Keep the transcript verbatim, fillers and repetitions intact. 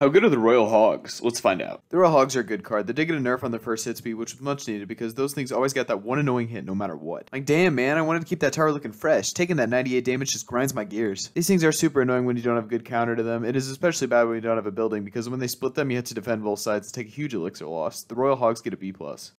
How good are the Royal Hogs? Let's find out. The Royal Hogs are a good card. They did get a nerf on their first hit speed, which was much needed because those things always got that one annoying hit no matter what. Like, damn, man, I wanted to keep that tower looking fresh. Taking that ninety-eight damage just grinds my gears. These things are super annoying when you don't have a good counter to them. It is especially bad when you don't have a building because when they split them, you have to defend both sides and take a huge elixir loss. The Royal Hogs get a B plus.